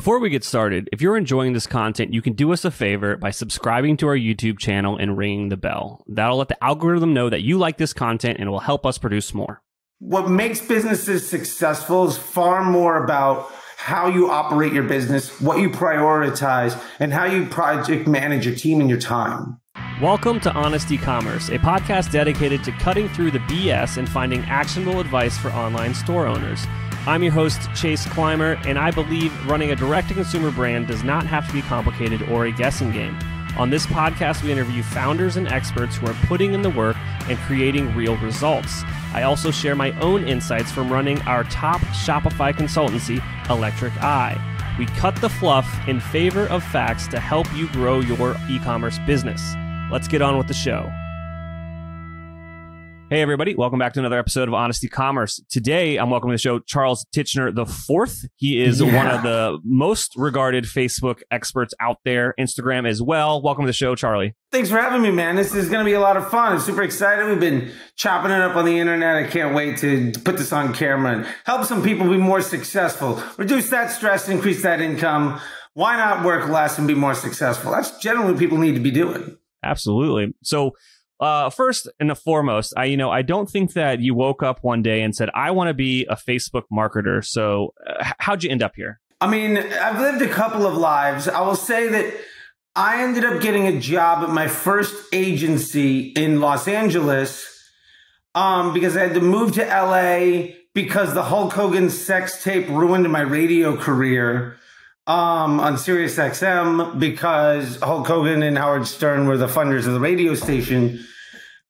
Before we get started, if you're enjoying this content, you can do us a favor by subscribing to our YouTube channel and ringing the bell. That'll let the algorithm know that you like this content and it will help us produce more. What makes businesses successful is far more about how you operate your business, what you prioritize, and how you project manage your team and your time. Welcome to Honest Ecommerce, a podcast dedicated to cutting through the BS and finding actionable advice for online store owners. I'm your host, Chase Clymer, and I believe running a direct-to-consumer brand does not have to be complicated or a guessing game. On this podcast, we interview founders and experts who are putting in the work and creating real results. I also share my own insights from running our top Shopify consultancy, Electric Eye. We cut the fluff in favor of facts to help you grow your e-commerce business. Let's get on with the show. Hey, everybody. Welcome back to another episode of Honest Ecommerce. Today, I'm welcoming to the show Charles Titchener IV. He is one of the most regarded Facebook experts out there, Instagram as well. Welcome to the show, Charlie. Thanks for having me, man. This is going to be a lot of fun. I'm super excited. We've been chopping it up on the internet. I can't wait to put this on camera and help some people be more successful, reduce that stress, increase that income. Why not work less and be more successful? That's generally what people need to be doing. Absolutely. So, first and foremost, I don't think that you woke up one day and said, I want to be a Facebook marketer. So how'd you end up here? I mean, I've lived a couple of lives. I will say that I ended up getting a job at my first agency in Los Angeles because I had to move to LA because the Hulk Hogan sex tape ruined my radio career on Sirius XM, because Hulk Hogan and Howard Stern were the funders of the radio station.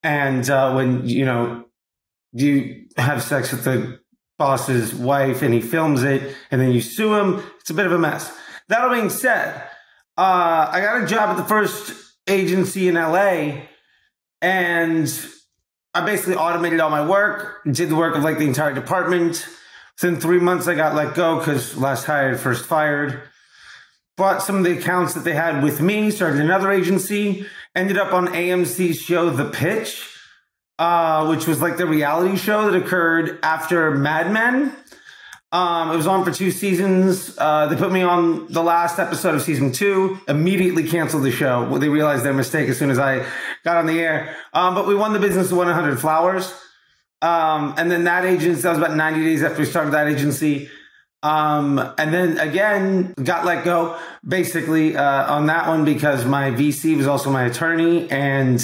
And when, you have sex with the boss's wife and he films it and then you sue him, it's a bit of a mess. That all being said, I got a job at the first agency in LA and I basically automated all my work, did the work of like the entire department. Within 3 months, I got let go because last hired, first fired. Bought some of the accounts that they had with me, started another agency, ended up on AMC's show, The Pitch, which was like the reality show that occurred after Mad Men. It was on for 2 seasons. They put me on the last episode of season 2, immediately canceled the show. They realized their mistake as soon as I got on the air. But we won the business of 100 Flowers. And then that agency, that was about 90 days after we started that agency. And then again, got let go basically, on that one because my VC was also my attorney and,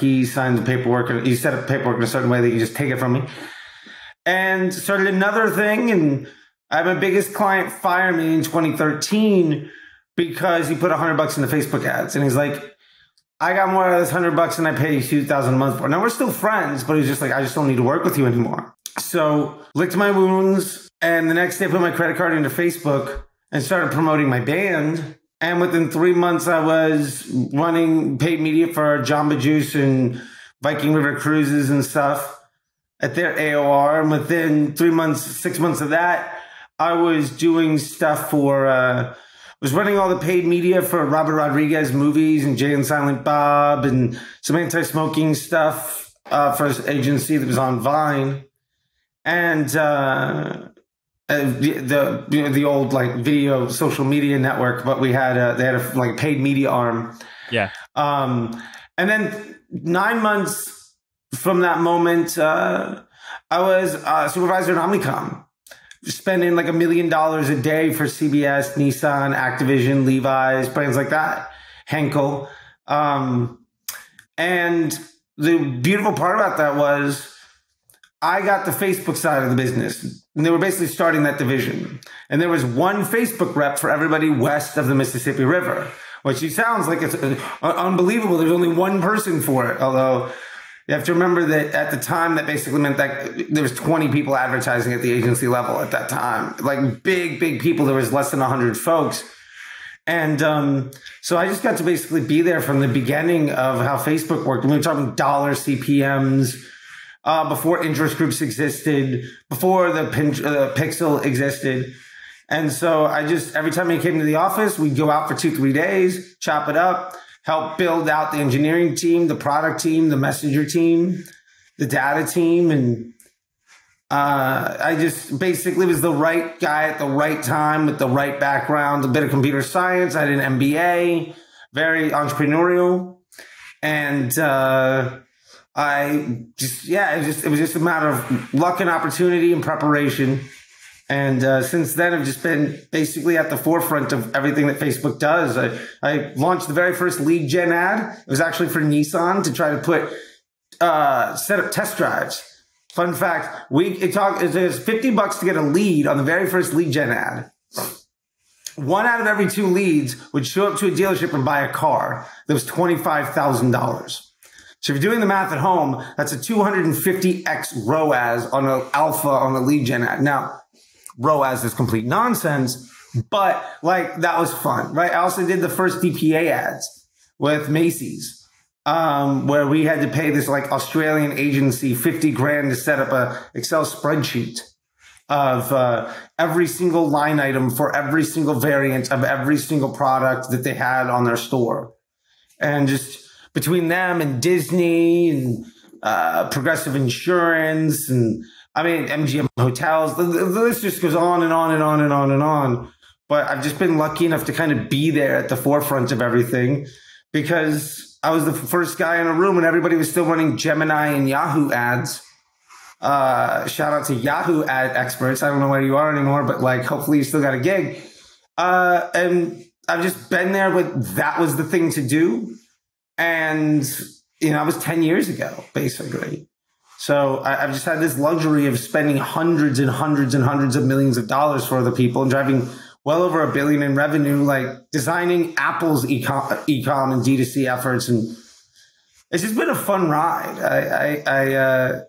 he signed the paperwork and he set up paperwork in a certain way that you just take it from me, and started another thing. And I had my biggest client fire me in 2013 because he put $100 into Facebook ads. And he's like, I got more out of this $100 and I paid you 2,000 a month for. Now we're still friends, but he's just like, I just don't need to work with you anymore. So licked my wounds. And the next day I put my credit card into Facebook and started promoting my band. And within 3 months I was running paid media for Jamba Juice and Viking River Cruises and stuff at their AOR. And within 6 months of that, I was doing stuff for, was running all the paid media for Robert Rodriguez movies and Jay and Silent Bob and some anti-smoking stuff for his agency that was on Vine. And the old like video social media network, but we had they had a like paid media arm. Yeah. And then 9 months from that moment, I was supervisor at Omnicom, spending like $1 million a day for CBS, Nissan, Activision, Levi's, brands like that, Henkel. And the beautiful part about that was I got the Facebook side of the business, and they were basically starting that division. And there was one Facebook rep for everybody west of the Mississippi River, which sounds like it's unbelievable. There's only one person for it, although you have to remember that at the time, that basically meant that there was 20 people advertising at the agency level at that time, like big, big people. There was less than 100 folks. And so I just got to basically be there from the beginning of how Facebook worked. We were talking dollar CPMs before interest groups existed, before the Pixel existed. And so I just, every time I came to the office, we'd go out for 2-3 days, chop it up. Help build out the engineering team, the product team, the messenger team, the data team. And I just basically was the right guy at the right time with the right background, a bit of computer science. I did an MBA, very entrepreneurial. And it was just a matter of luck and opportunity and preparation. And since then, I've just been basically at the forefront of everything that Facebook does. I launched the very first lead gen ad. It was actually for Nissan to try to set up test drives. Fun fact, it was $50 to get a lead on the very first lead gen ad. One out of every two leads would show up to a dealership and buy a car. That was $25,000. So if you're doing the math at home, that's a 250x ROAS on an alpha on a lead gen ad. Now, ROAS is complete nonsense, but like that was fun, right? I also did the first DPA ads with Macy's, where we had to pay this like Australian agency $50,000 to set up a Excel spreadsheet of every single line item for every single variant of every single product that they had on their store. And just between them and Disney and Progressive Insurance and MGM hotels, the list just goes on and on and on and on and on. But I've just been lucky enough to kind of be there at the forefront of everything because I was the first guy in a room and everybody was still running Gemini and Yahoo ads. Shout out to Yahoo ad experts. I don't know where you are anymore, but like, hopefully you still got a gig. And I've just been there with, that was the thing to do. And, you know, I was 10 years ago, basically. So I've just had this luxury of spending hundreds and hundreds and hundreds of millions of dollars for other people and driving well over $1 billion in revenue, like designing Apple's ecom and D2C efforts. And it's just been a fun ride.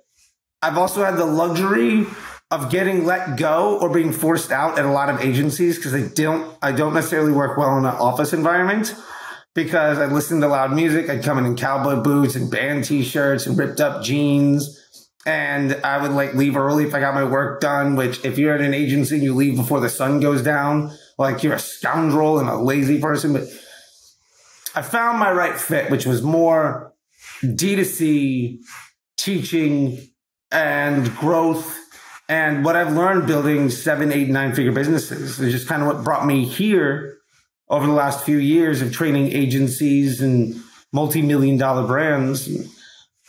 I've also had the luxury of getting let go or being forced out at a lot of agencies because I don't necessarily work well in an office environment because I listened to loud music. I'd come in cowboy boots and band t-shirts and ripped up jeans. And I would like leave early if I got my work done, which if you're at an agency and you leave before the sun goes down, like you're a scoundrel and a lazy person. But I found my right fit, which was more D2C, teaching, and growth, and what I've learned building 7, 8, 9-figure businesses is just kind of what brought me here over the last few years of training agencies and multi-million-dollar brands.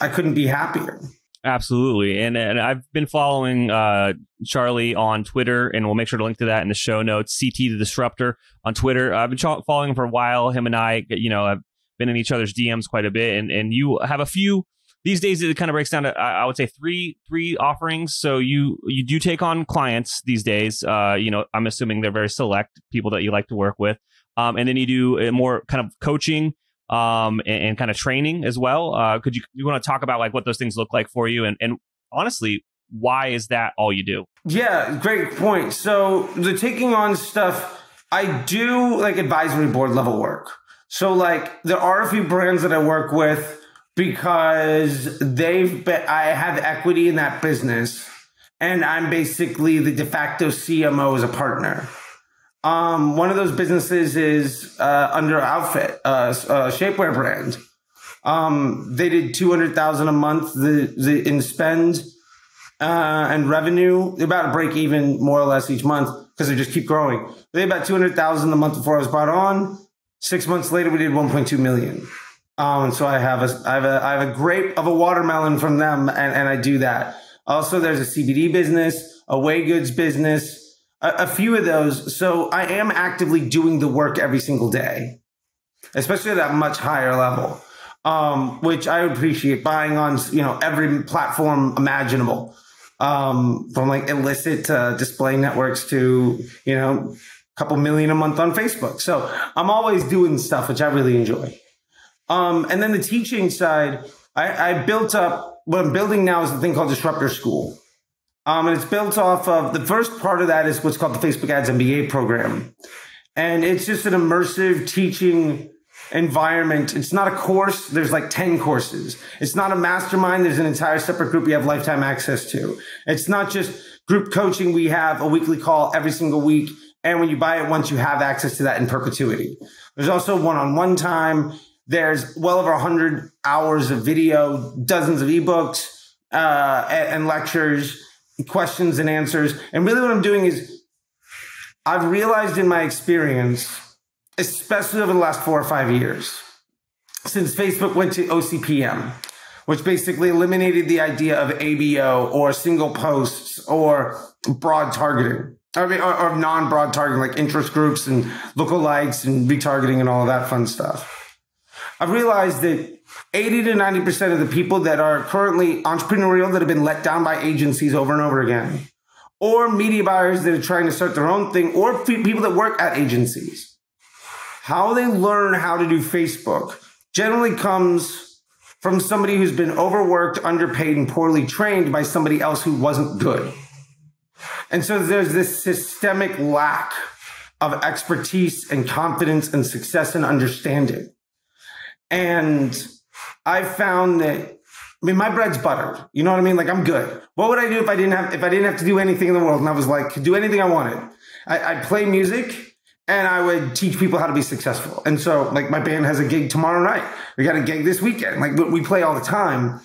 I couldn't be happier. Absolutely. And I've been following Charlie on Twitter, and we'll make sure to link to that in the show notes, CT the Disruptor on Twitter. I've been following him for a while. Him and I, you know, have been in each other's DMs quite a bit, and you have a few. These days, it kind of breaks down to, I would say, three offerings. So you do take on clients these days. You know, I'm assuming they're very select people that you like to work with. And then you do more kind of coaching and kind of training as well. Could you want to talk about like what those things look like for you? And honestly, why is that all you do? Yeah, great point. So the taking on stuff, I do like advisory board level work. So like there are a few brands that I work with because I have equity in that business, and I'm basically the de facto CMO as a partner. One of those businesses is Under Outfit, a shapewear brand. They did $200,000 a month in spend and revenue. They're about to break even more or less each month because they just keep growing. They had about $200,000 the month before I was brought on. 6 months later, we did $1.2 million. And so I have a grape of a watermelon from them, and I do that. Also, there's a CBD business, a Way Goods business, a few of those. So I am actively doing the work every single day, especially at that much higher level, which I appreciate buying on, you know, every platform imaginable, from like illicit to display networks to, you know, a couple million a month on Facebook. So I'm always doing stuff, which I really enjoy. And then the teaching side, I built up, what I'm building now is a thing called Disruptor School. And it's built off of, the first part of that is what's called the Facebook Ads MBA Program. And it's just an immersive teaching environment. It's not a course. There's like 10 courses. It's not a mastermind. There's an entire separate group you have lifetime access to. It's not just group coaching. We have a weekly call every single week. And when you buy it once, you have access to that in perpetuity. There's also one-on-one time. There's well over 100 hours of video, dozens of ebooks and lectures. questions and answers. And really what I'm doing is I've realized in my experience, especially over the last 4 or 5 years, since Facebook went to OCPM, which basically eliminated the idea of ABO or single posts or broad targeting, or non-broad targeting, like interest groups and lookalikes and retargeting and all of that fun stuff. I've realized that 80 to 90% of the people that are currently entrepreneurial that have been let down by agencies over and over again, or media buyers that are trying to start their own thing, or people that work at agencies, how they learn how to do Facebook generally comes from somebody who's been overworked, underpaid, and poorly trained by somebody else who wasn't good. And so there's this systemic lack of expertise and confidence and success and understanding. And I found that, I mean, my bread's buttered. You know what I mean? Like, I'm good. What would I do if I didn't have to do anything in the world and I was like, could do anything I wanted? I'd play music. And I would teach people how to be successful. And so, like, my band has a gig tomorrow night. We got a gig this weekend. Like, we play all the time.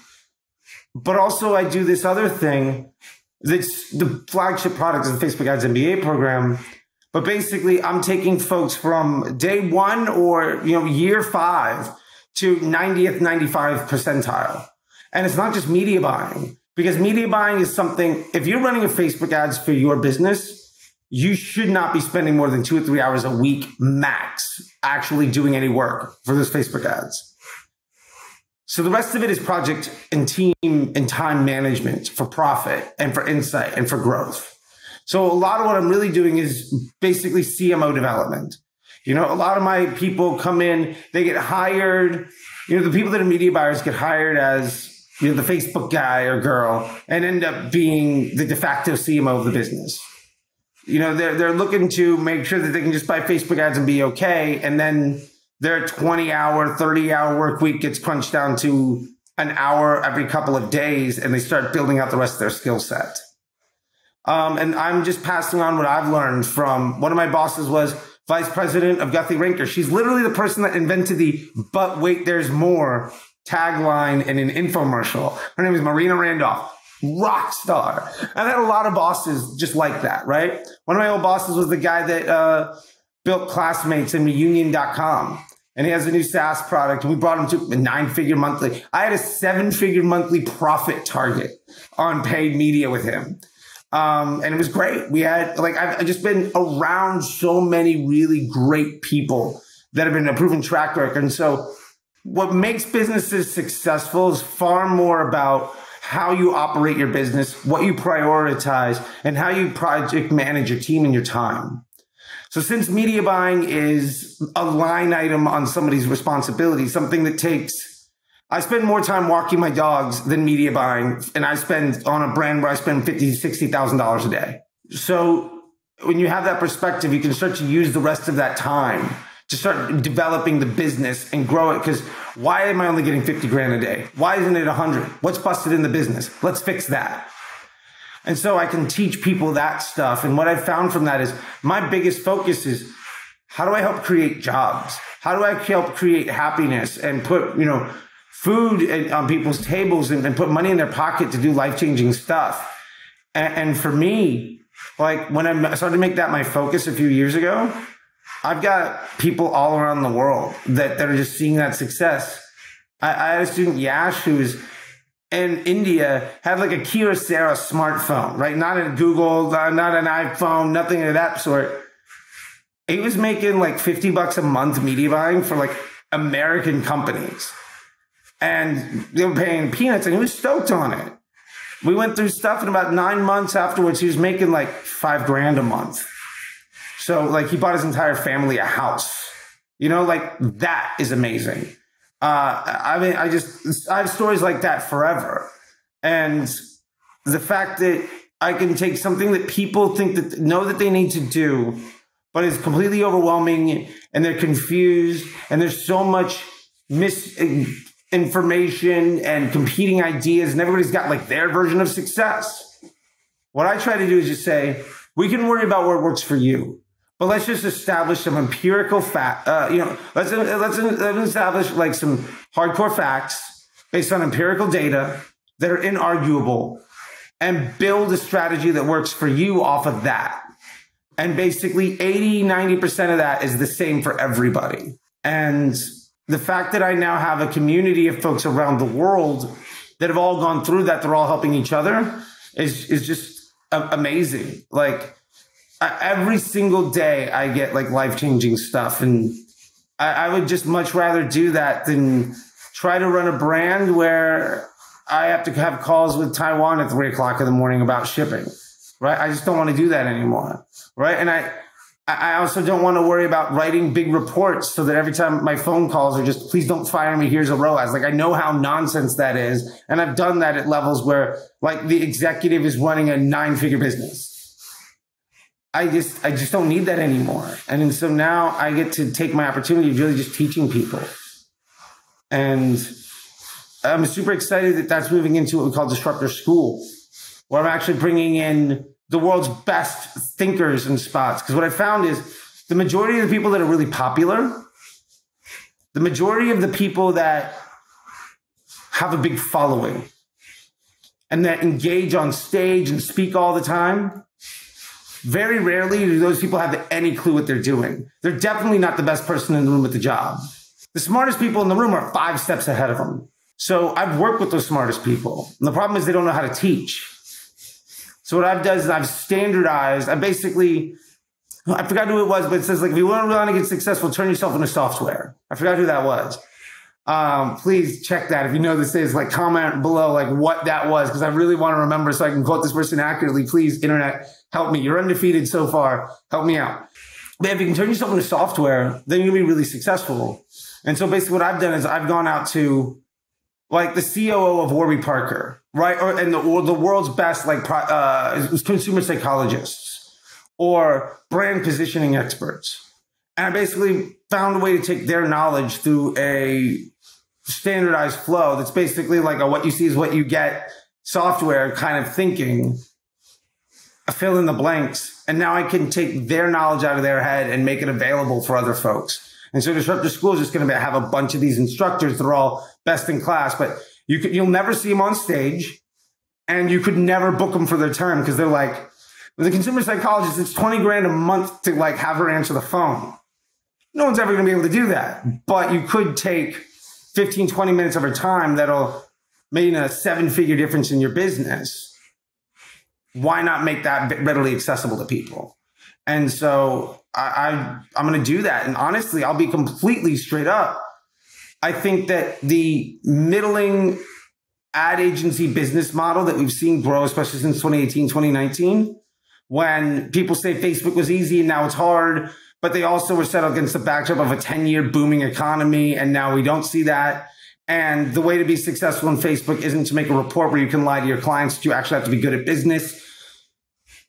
But also, I do this other thing. That's the flagship product is the Facebook Ads MBA program. But basically, I'm taking folks from day one or, you know, year five to 90th, 95th percentile. And it's not just media buying. Because media buying is something, if you're running a Facebook ads for your business, you should not be spending more than 2 or 3 hours a week max actually doing any work for those Facebook ads. So the rest of it is project and team and time management for profit and for insight and for growth. So a lot of what I'm really doing is basically CMO development. You know, a lot of my people come in, they get hired. You know, the people that are media buyers get hired as, you know, the Facebook guy or girl and end up being the de facto CMO of the business. You know, they're looking to make sure that they can just buy Facebook ads and be okay. And then their 20-hour, 30-hour work week gets crunched down to an hour every couple of days, and they start building out the rest of their skill set. And I'm just passing on what I've learned from one of my bosses was vice president of Guthrie Rinker. She's literally the person that invented the "but wait, there's more" tagline in an infomercial. Her name is Marina Randolph. Rock star. I've had a lot of bosses just like that, right? One of my old bosses was the guy that built Classmates and Reunion.com. And he has a new SaaS product. We brought him to a 9-figure monthly. I had a 7-figure monthly profit target on paid media with him. And it was great. We had, like, I've just been around so many really great people that have been a proven track record. And so what makes businesses successful is far more about how you operate your business, what you prioritize, and how you project manage your team and your time. So since media buying is a line item on somebody's responsibility, something that takes, I spend more time walking my dogs than media buying, and I spend on a brand where I spend $50,000, $60,000 a day. So when you have that perspective, you can start to use the rest of that time to start developing the business and grow it. Because why am I only getting 50 grand a day? Why isn't it 100? What's busted in the business? Let's fix that. And so I can teach people that stuff. And what I've found from that is my biggest focus is, how do I help create jobs? How do I help create happiness and put, you know, food on people's tables and put money in their pocket to do life-changing stuff? And for me, like, when I started to make that my focus a few years ago, I've got people all around the world that are just seeing that success. I had a student, Yash, who's in India, had like a Kyocera smartphone, right? Not a Google, not an iPhone, nothing of that sort. He was making like $50 a month media buying for like American companies. And they were paying peanuts, and he was stoked on it. We went through stuff, and about 9 months afterwards, he was making like $5,000 a month. So, like, he bought his entire family a house. You know, like, that is amazing. I mean, I have stories like that forever. And the fact that I can take something that people think that know that they need to do, but it's completely overwhelming, and they're confused, and there's so much misinformation and competing ideas, and everybody's got, like, their version of success. What I try to do is just say, we can worry about what works for you. But let's just establish some empirical fact, you know, let's establish like some hardcore facts based on empirical data that are inarguable and build a strategy that works for you off of that. And basically 80, 90% of that is the same for everybody. And the fact that I now have a community of folks around the world that have all gone through that, they're all helping each other, is just amazing. Like every single day I get like life-changing stuff. And I would just much rather do that than try to run a brand where I have to have calls with Taiwan at 3 o'clock in the morning about shipping, right? I just don't want to do that anymore, right? And I also don't want to worry about writing big reports so that every time my phone calls are just, please don't fire me, here's a ROAS. Like I know how nonsense that is. And I've done that at levels where like the executive is running a 9-figure business. I just don't need that anymore. And so now I get to take my opportunity of really just teaching people. And I'm super excited that that's moving into what we call Disruptor School, where I'm actually bringing in the world's best thinkers and spots. Because what I found is the majority of the people that are really popular, the majority of the people that have a big following and that engage on stage and speak all the time, very rarely do those people have any clue what they're doing. They're definitely not the best person in the room at the job. The smartest people in the room are 5 steps ahead of them. So I've worked with those smartest people. And the problem is they don't know how to teach. So what I've done is I've standardized, I forgot who it was, but it says like, if you want to get successful, turn yourself into software. I forgot who that was. Please check that. If you know this is, like comment below like what that was, because I really want to remember so I can quote this person accurately. Please, internet, help me. You're undefeated so far. Help me out. But if you can turn yourself into software, then you're going to be really successful. And so basically what I've done is I've gone out to like the COO of Warby Parker, right? Or the world's best like consumer psychologists or brand positioning experts. And I basically found a way to take their knowledge through a standardized flow that's basically like a what you see is what you get software kind of thinking, fill in the blanks. And now I can take their knowledge out of their head and make it available for other folks. And so Disruptor School is just going to have a bunch of these instructors that are all best in class, but you'll never see them on stage and you could never book them for their time because they're like, with a consumer psychologist, it's 20 grand a month to like have her answer the phone. No one's ever going to be able to do that, but you could take 15, 20 minutes of her time that'll make a 7-figure difference in your business. Why not make that readily accessible to people? And so I'm going to do that. And honestly, I'll be completely straight up. I think that the middling ad agency business model that we've seen grow, especially since 2018, 2019, when people say Facebook was easy and now it's hard, but they also were set up against the backdrop of a 10-year booming economy. And now we don't see that. And the way to be successful in Facebook isn't to make a report where you can lie to your clients. You actually have to be good at business.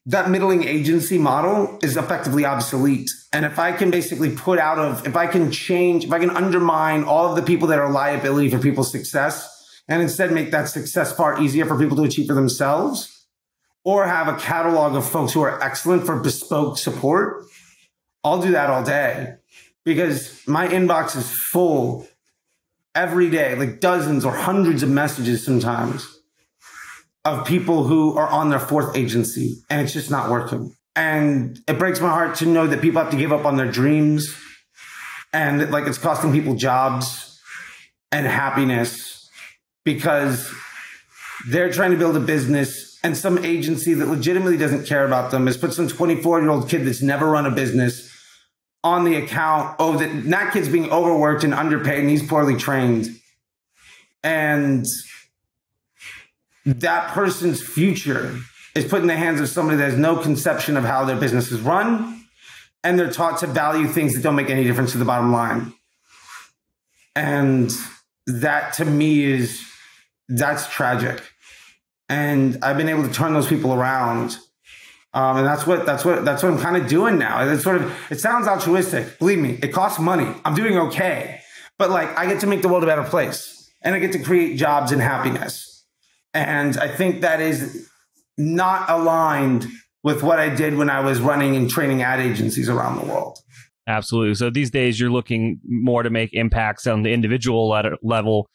That middling agency model is effectively obsolete. And if I can basically if I can undermine all of the people that are liability for people's success and instead make that success far easier for people to achieve for themselves, or have a catalog of folks who are excellent for bespoke support, I'll do that all day, because my inbox is full every day, like dozens or hundreds of messages sometimes of people who are on their 4th agency and it's just not working. And it breaks my heart to know that people have to give up on their dreams and that, like, it's costing people jobs and happiness because they're trying to build a business and some agency that legitimately doesn't care about them has put some 24-year-old kid that's never run a business on the account. Oh, that kid's being overworked and underpaid and he's poorly trained. And that person's future is put in the hands of somebody that has no conception of how their business is run, and they're taught to value things that don't make any difference to the bottom line. And that, to me, that's tragic. And I've been able to turn those people around. And that's what I'm kind of doing now. It's sort of, it sounds altruistic. Believe me, it costs money. I'm doing okay. But like, I get to make the world a better place and I get to create jobs and happiness. And I think that is not aligned with what I did when I was running and training ad agencies around the world. Absolutely. So these days you're looking more to make impacts on the individual level,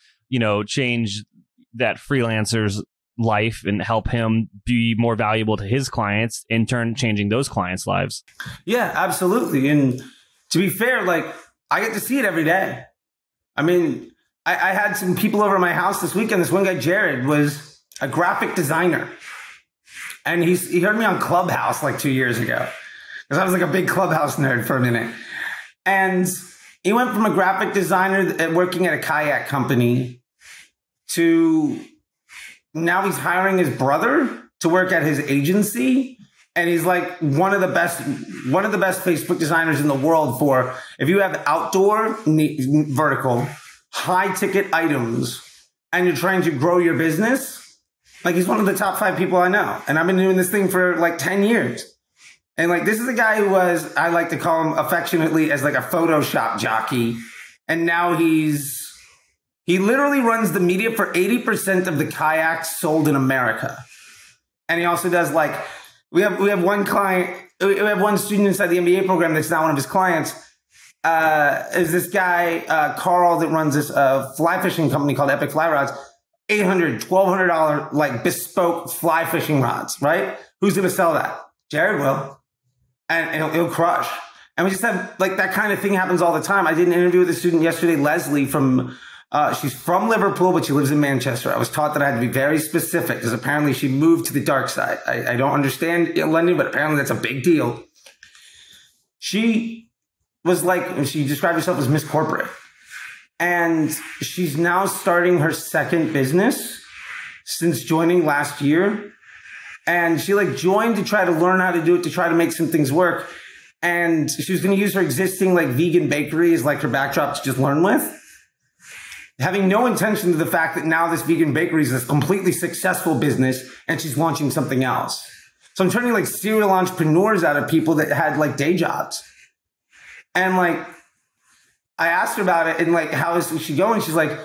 change that freelancers life and help him be more valuable to his clients, in turn changing those clients' lives. Yeah, absolutely. And to be fair, like, I get to see it every day. I mean, I had some people over at my house this weekend. This one guy, Jared, was a graphic designer. And he heard me on Clubhouse like 2 years ago, because I was like a big Clubhouse nerd for a minute. And he went from a graphic designer working at a kayak company to now he's hiring his brother to work at his agency. And he's like one of the best Facebook designers in the world for, if you have outdoor vertical, high ticket items, and you're trying to grow your business. Like, he's one of the top 5 people I know. And I've been doing this thing for like 10 years. And like, this is a guy who was, I like to call him affectionately as like a Photoshop jockey. And now he literally runs the media for 80% of the kayaks sold in America. And he also does like, we have one student inside the MBA program that's not one of his clients. Is this guy, Carl, that runs this fly fishing company called Epic Fly Rods. $800, $1,200, like bespoke fly fishing rods, right? Who's going to sell that? Jared will. And he'll crush. And we just have like that kind of thing happens all the time. I did an interview with a student yesterday, Leslie from, she's from Liverpool, but she lives in Manchester. I was taught that I had to be very specific because apparently she moved to the dark side. I don't understand London, but apparently that's a big deal. She was like, she described herself as Miss Corporate. And she's now starting her second business since joining last year. And she like joined to try to learn how to do it, to try to make some things work. And she was going to use her existing like vegan bakery as like her backdrop to just learn with. Having no intention of the fact that now this vegan bakery is a completely successful business and she's launching something else. So I'm turning like serial entrepreneurs out of people that had like day jobs. And like, I asked her about it and like, how is she going? She's like,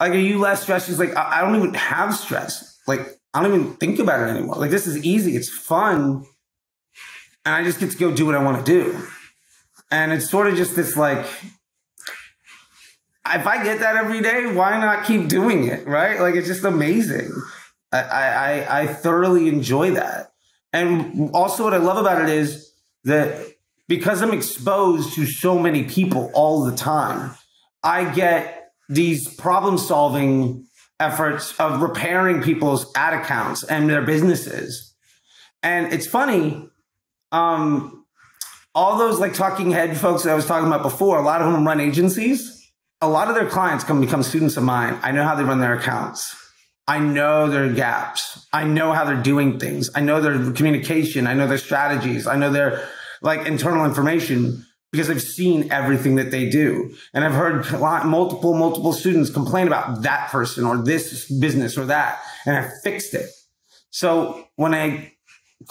are you less stressed? She's like, I don't even have stress. Like, I don't even think about it anymore. Like, this is easy. It's fun. And I just get to go do what I want to do. And it's sort of just this like, if I get that every day, why not keep doing it? Right? Like, it's just amazing. I thoroughly enjoy that. And also what I love about it is that because I'm exposed to so many people all the time, I get these problem-solving efforts of repairing people's ad accounts and their businesses. And it's funny, all those like talking head folks that I was talking about before, a lot of them run agencies. A lot of their clients can become students of mine. I know how they run their accounts. I know their gaps. I know how they're doing things. I know their communication. I know their strategies. I know their like internal information, because I've seen everything that they do. And I've heard multiple students complain about that person or this business or that, and I fixed it. So when I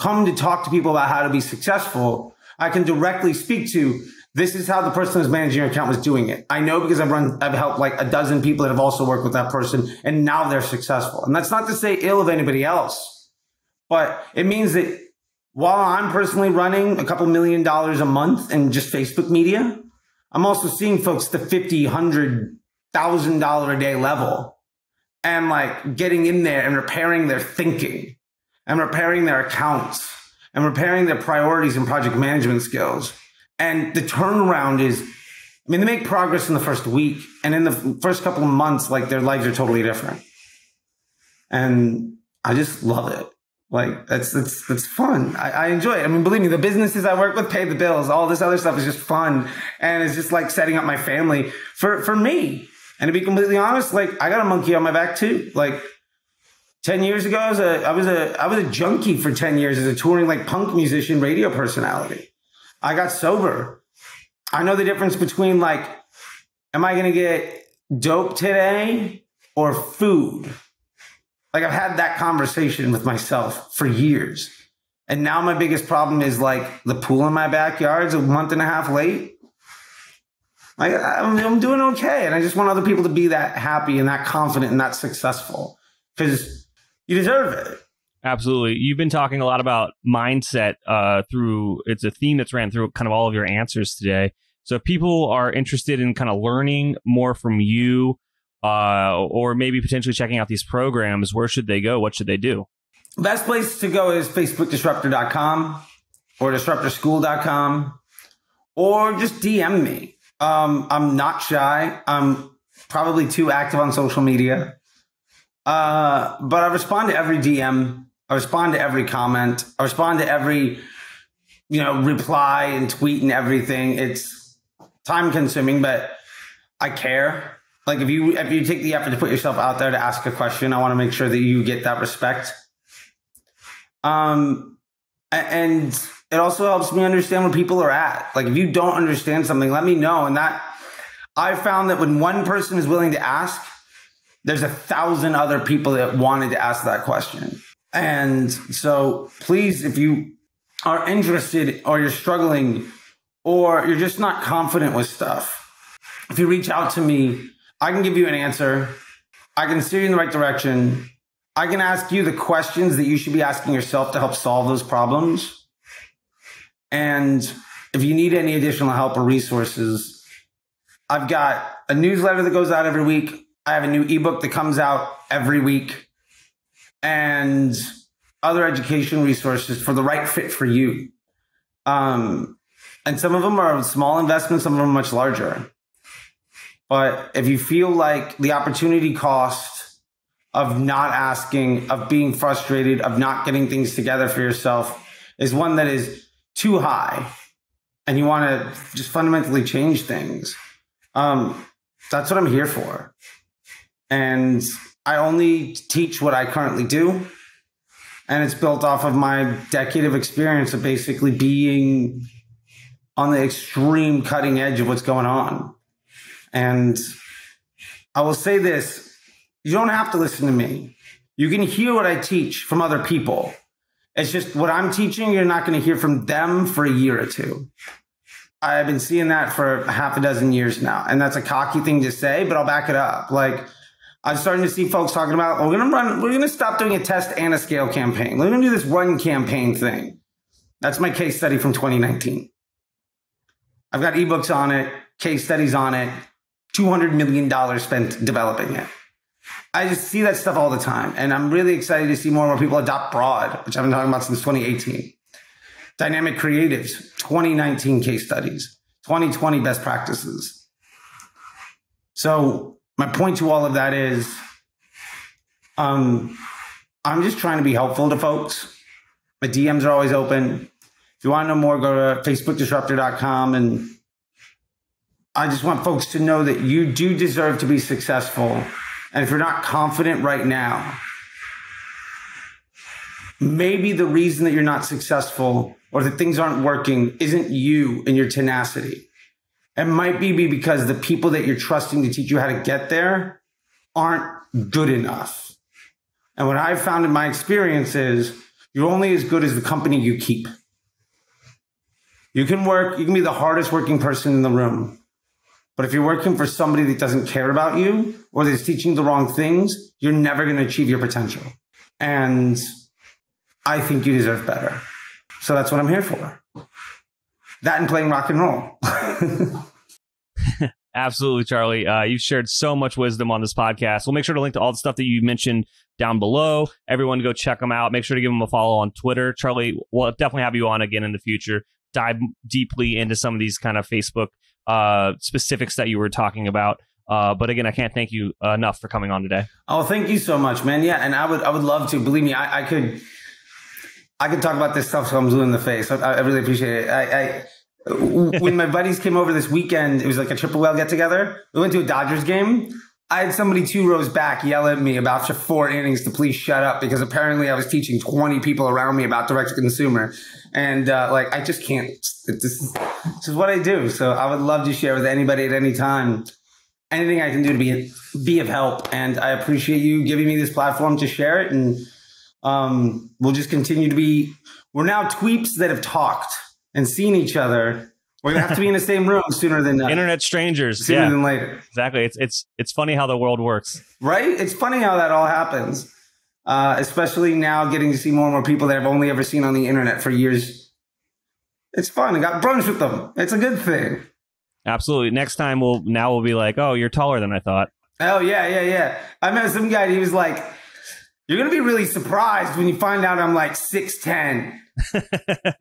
come to talk to people about how to be successful, I can directly speak to, this is how the person who's managing your account was doing it. I know because I've helped like a dozen people that have also worked with that person, and now they're successful. And that's not to say ill of anybody else, but it means that while I'm personally running a couple $1 million a month in just Facebook media, I'm also seeing folks at the $50, $100, $1,000 a day level, and like getting in there and repairing their thinking and repairing their accounts and repairing their priorities and project management skills. And the turnaround is, I mean, they make progress in the first week, and in the first couple of months, like their lives are totally different. And I just love it. Like, that's fun. I enjoy it. I mean, believe me, the businesses I work with pay the bills. All this other stuff is just fun. And it's just like setting up my family for me. And to be completely honest, like, I got a monkey on my back too. Like 10 years ago, I was a junkie for 10 years as a touring like punk musician, radio personality. I got sober. I know the difference between like, am I going to get dope today or food? Like, I've had that conversation with myself for years. And now my biggest problem is like the pool in my backyard's a month and a half late. Like, I'm doing okay. And I just want other people to be that happy and that confident and that successful, because you deserve it. Absolutely. You've been talking a lot about mindset it's a theme that's ran through kind of all of your answers today. So if people are interested in kind of learning more from you, or maybe potentially checking out these programs, where should they go? What should they do? Best place to go is facebookdisruptor.com or disruptorschool.com, or just DM me. I'm not shy. I'm probably too active on social media. But I respond to every DM. I respond to every comment. I respond to every, reply and tweet and everything. It's time consuming, but I care. Like if you take the effort to put yourself out there to ask a question, I want to make sure that you get that respect. And it also helps me understand where people are at. Like if you don't understand something, let me know. And that I found that when one person is willing to ask, there's 1,000 other people that wanted to ask that question. And so please, if you are interested or you're struggling or you're just not confident with stuff, if you reach out to me, I can give you an answer. I can steer you in the right direction. I can ask you the questions that you should be asking yourself to help solve those problems. And if you need any additional help or resources, I've got a newsletter that goes out every week. I have a new ebook that comes out every week, and other education resources for the right fit for you. And some of them are small investments, some of them are much larger. But if you feel like the opportunity cost of not asking, of being frustrated, of not getting things together for yourself is one that is too high and you want to just fundamentally change things, that's what I'm here for. And I only teach what I currently do. And it's built off of my decade of experience of basically being on the extreme cutting edge of what's going on. And I will say this, you don't have to listen to me. You can hear what I teach from other people. It's just what I'm teaching, you're not going to hear from them for a year or two. I've been seeing that for half a dozen years now. And that's a cocky thing to say, but I'll back it up. Like, I'm starting to see folks talking about, oh, we're going to stop doing a test and a scale campaign. We're going to do this one campaign thing. That's my case study from 2019. I've got ebooks on it, case studies on it, $200 million spent developing it. I just see that stuff all the time. And I'm really excited to see more and more people adopt broad, which I've been talking about since 2018. Dynamic creatives, 2019 case studies, 2020 best practices. So my point to all of that is I'm just trying to be helpful to folks. My DMs are always open. If you want to know more, go to facebookdisruptor.com. And I just want folks to know that you do deserve to be successful. And if you're not confident right now, maybe the reason that you're not successful or that things aren't working isn't you and your tenacity. It might be because the people that you're trusting to teach you how to get there aren't good enough. And what I've found in my experience is you're only as good as the company you keep. You can work, you can be the hardest working person in the room. But if you're working for somebody that doesn't care about you or that's teaching the wrong things, you're never going to achieve your potential. And I think you deserve better. So that's what I'm here for. That and playing rock and roll. Absolutely, Charlie. You've shared so much wisdom on this podcast. We'll make sure to link to all the stuff that you mentioned down below. Everyone go check them out. Make sure to give them a follow on Twitter. Charlie, we'll definitely have you on again in the future. Dive deeply into some of these kind of Facebook specifics that you were talking about. But again, I can't thank you enough for coming on today. Oh, thank you so much, man. Yeah, and I would love to. Believe me, I could talk about this stuff so I'm blue in the face. I really appreciate it. When my buddies came over this weekend, it was like a triple whale get together. We went to a Dodgers game. I had somebody 2 rows back yell at me about after 4 innings to please shut up because apparently I was teaching 20 people around me about direct to consumer. And I just can't. This is what I do. So I would love to share with anybody at any time anything I can do to be of help. And I appreciate you giving me this platform to share it. And we'll just continue to be, we're now tweeps that have talked and seen each other. We're going to have to be in the same room sooner than later. Internet strangers. Sooner than later. Exactly. It's funny how the world works. Right? It's funny how that all happens. Especially now getting to see more and more people that I've only ever seen on the internet for years. It's fun. I got brunch with them. It's a good thing. Absolutely. Next time we'll be like, oh, you're taller than I thought. Oh, yeah. I met some guy, he was like, you're going to be really surprised when you find out I'm like 6'10".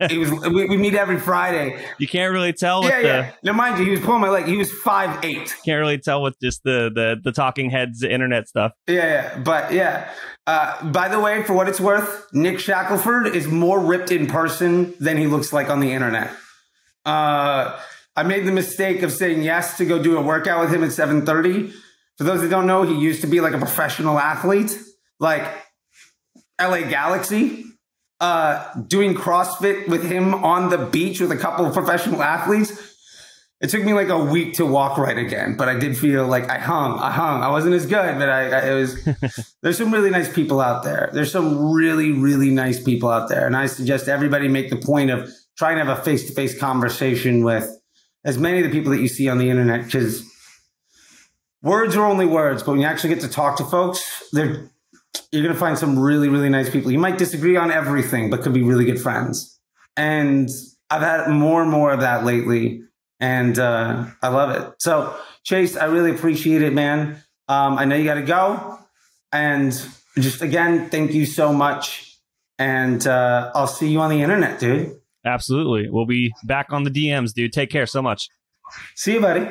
We meet every Friday. You can't really tell. Now, mind you, he was pulling my leg. He was 5'8". Can't really tell with just the talking heads, the internet stuff. Yeah. By the way, for what it's worth, Nick Shackelford is more ripped in person than he looks like on the internet. I made the mistake of saying yes to go do a workout with him at 7:30. For those that don't know, he used to be like a professional athlete, like LA Galaxy. Doing CrossFit with him on the beach with a couple of professional athletes. It took me like a week to walk right again, but I did feel like I hung. I wasn't as good, but it was. There's some really nice people out there. There's some really, really nice people out there. And I suggest everybody make the point of trying to have a face-to-face conversation with as many of the people that you see on the internet, because words are only words, but when you actually get to talk to folks, you're going to find some really, really nice people. You might disagree on everything, but could be really good friends. And I've had more and more of that lately. And I love it. So, Chase, I really appreciate it, man. I know you got to go. And just, again, thank you so much. And I'll see you on the internet, dude. Absolutely. We'll be back on the DMs, dude. Take care so much. See you, buddy.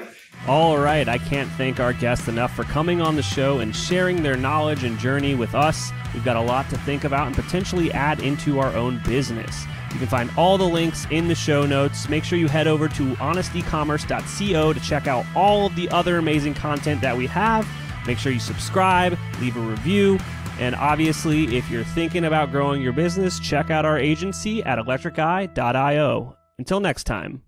All right. I can't thank our guests enough for coming on the show and sharing their knowledge and journey with us. We've got a lot to think about and potentially add into our own business. You can find all the links in the show notes. Make sure you head over to honestecommerce.co to check out all of the other amazing content that we have. Make sure you subscribe, leave a review. And obviously, if you're thinking about growing your business, check out our agency at electriceye.io. Until next time.